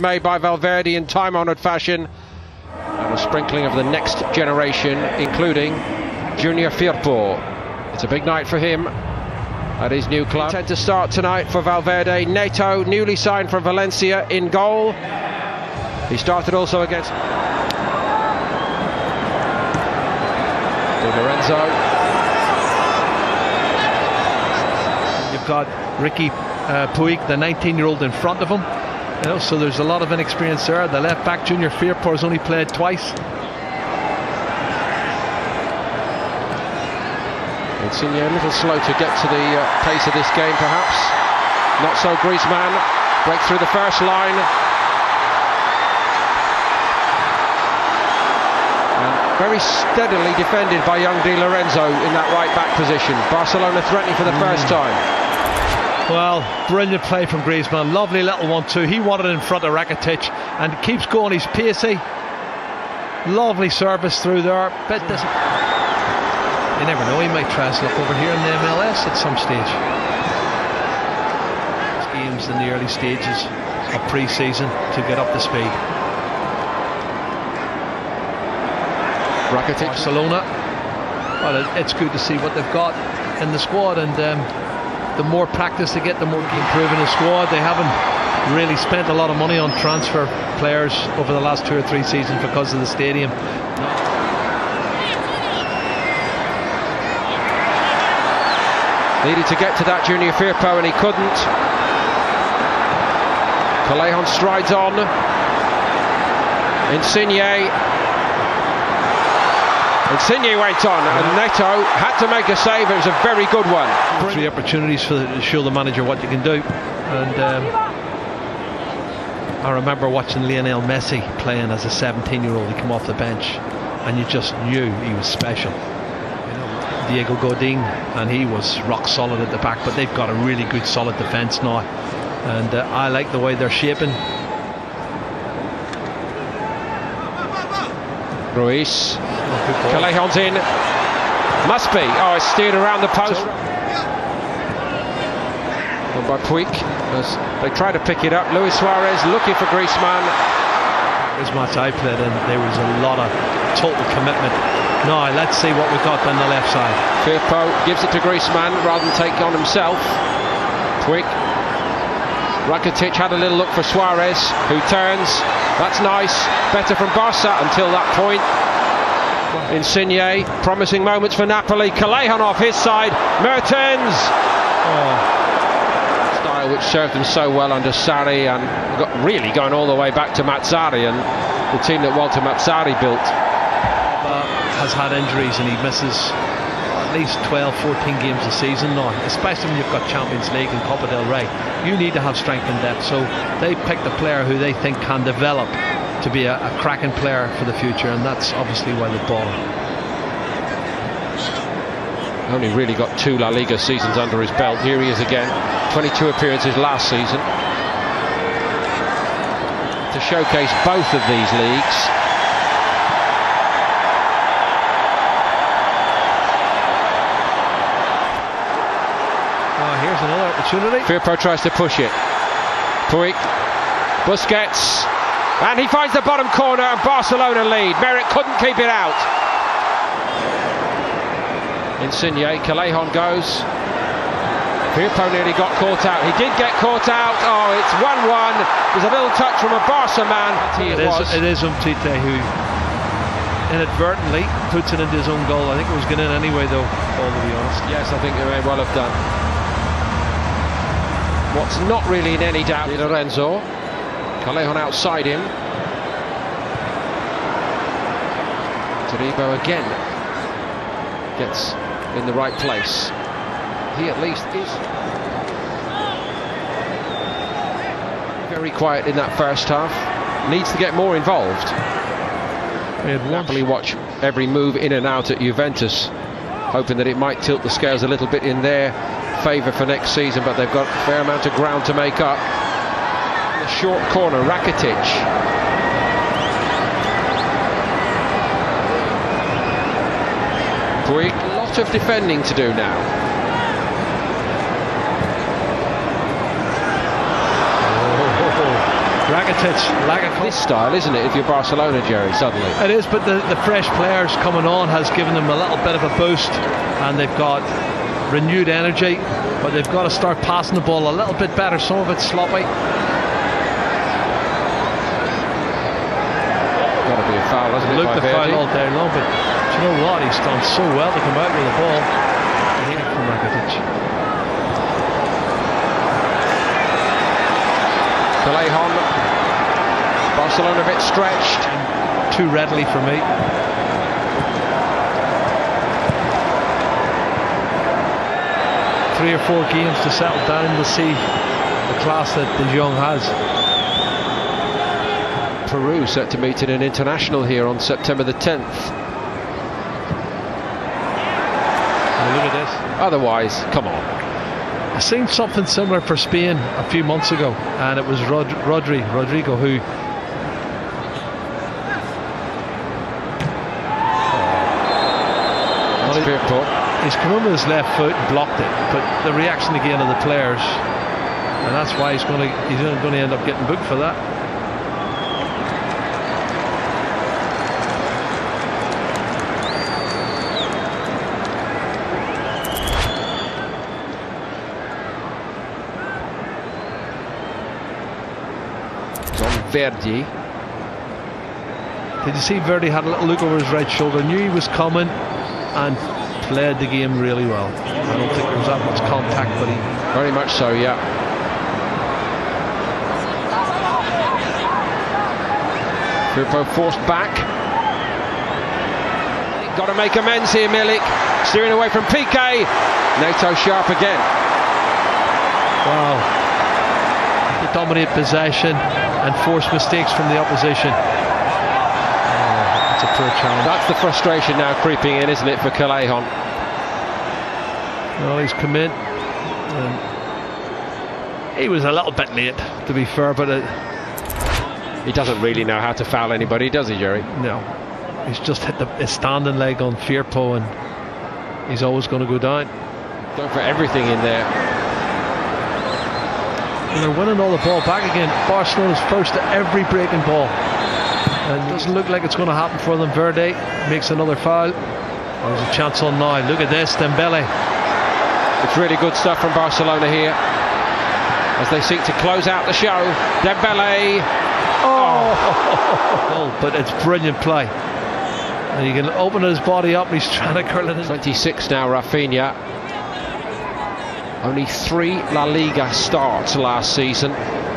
Made by Valverde in time-honoured fashion, and a sprinkling of the next generation, including Junior Firpo. It's a big night for him at his new club. Tend to start tonight for Valverde. Neto, newly signed from Valencia, in goal. He started also against Di Lorenzo. You've got Ricky Puig, the 19-year-old, in front of him. You know, so there's a lot of inexperience there. The left back, Junior Firpo, has only played twice. Insigne a little slow to get to the pace of this game, perhaps. Not so Griezmann. Break through the first line. And very steadily defended by young Di Lorenzo in that right back position. Barcelona threatening for the first time. Well, brilliant play from Griezmann, lovely little 1-2. He wanted it in front of Rakitic and keeps going, he's pacey. Lovely service through there. But you never know, he might try and slip over here in the MLS at some stage. These games in the early stages of pre-season to get up to speed. Rakitic. Barcelona. Well, it's good to see what they've got in the squad, and the more practice they get, the more improving the squad. They haven't really spent a lot of money on transfer players over the last 2 or 3 seasons because of the stadium. Needed to get to that Junior Firpo and he couldn't. Callejón strides on. Insigne went on, and Neto had to make a save. It was a very good one. 3 opportunities to show the manager what you can do, and I remember watching Lionel Messi playing as a 17-year-old. He came off the bench, and you just knew he was special. Diego Godin, and he was rock solid at the back, but they've got a really good solid defence now, and I like the way they're shaping. Ruiz, Callejón's in, must be, oh it's steered around the post. Done by Puig, as they try to pick it up. Luis Suárez looking for Griezmann. As much I played in, there was a lot of total commitment. Now let's see what we've got on the left side. Firpo gives it to Griezmann rather than take on himself. Puig, Rakitic had a little look for Suárez, who turns. That's nice, better from Barca until that point. Insigne, promising moments for Napoli. Callejón off his side, Mertens! Oh. Style which served them so well under Sarri, and got really going all the way back to Mazzarri and the team that Walter Mazzarri built. Has had injuries and he misses at least 12, 14 games a season now, especially when you've got Champions League and Copa del Rey. You need to have strength and depth, so they picked a player who they think can develop to be a cracking player for the future, and that's obviously why they bought him. Only really got 2 La Liga seasons under his belt. Here he is again, 22 appearances last season. To showcase both of these leagues. Here's another opportunity. Firpo tries to push it. Puig, Busquets, and he finds the bottom corner, and Barcelona lead. Merritt couldn't keep it out. Insigne, Callejón goes. Firpo nearly got caught out. He did get caught out. Oh, it's 1-1. There's a little touch from a Barca man. It is Umtiti who inadvertently puts it into his own goal. I think it was going in anyway, though, to be honest. Yes, I think he may well have done. What's not really in any doubt, Di Lorenzo. Callejón outside him. Rodrigo again gets in the right place. He at least is very quiet in that first half. Needs to get more involved. Napoli watch every move in and out at Juventus, hoping that it might tilt the scales a little bit in their favour for next season, but they've got a fair amount of ground to make up. In the short corner, Rakitic. Puig, a lot of defending to do now. Oh, Rakitic United. Lack of this style, isn't it, if you're Barcelona, Jerry, suddenly? It is, but the fresh players coming on has given them a little bit of a boost, and they've got renewed energy, but they've got to start passing the ball a little bit better. Some of it's sloppy. Got to be a foul, hasn't it? Looked the foul all day long, but do you know what? He's done so well to come out with the ball. I hate it from Rakitic. Callejón, Barcelona a bit stretched. Too readily for me. Three or four games to settle down. We'll see the class that De Jong has. Peru set to meet in an international here on September the 10th. Now look at this. Otherwise, come on. I seen something similar for Spain a few months ago, and it was Rodrigo who... He's come on with his left foot and blocked it, but the reaction again of the players, and that's why he's going to end up getting booked for that. Verdi. Did you see Verdi had a little look over his right shoulder, knew he was coming and played the game really well. I don't think there was that much contact, but he... Very much so, yeah. Firpo forced back. Got to make amends here, Milik. Steering away from Piqué. Neto sharp again. Wow. Dominate possession and force mistakes from the opposition. That's a poor challenge. That's the frustration now creeping in, isn't it, for Callejón? Well, he's come in. He was a little bit late, to be fair, but he doesn't really know how to foul anybody, does he, Jerry? No. He's just hit his standing leg on Firpo, and he's always going to go down. Going for everything in there. And they're winning all the ball back again. Barcelona's close to every breaking ball, and it doesn't look like it's going to happen for them. Verdi makes another foul. There's a chance on now. Look at this, Dembele. It's really good stuff from Barcelona here as they seek to close out the show. Dembele. Oh, but it's brilliant play. And he can open his body up. And he's trying to curl it in. 26 now, Rafinha. Only 3 La Liga starts last season.